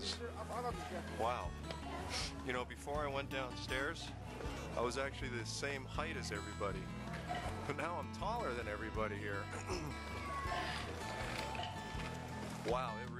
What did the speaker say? friends. Wow. You know, before I went downstairs, I was actually the same height as everybody. But now I'm taller than everybody here. Wow. It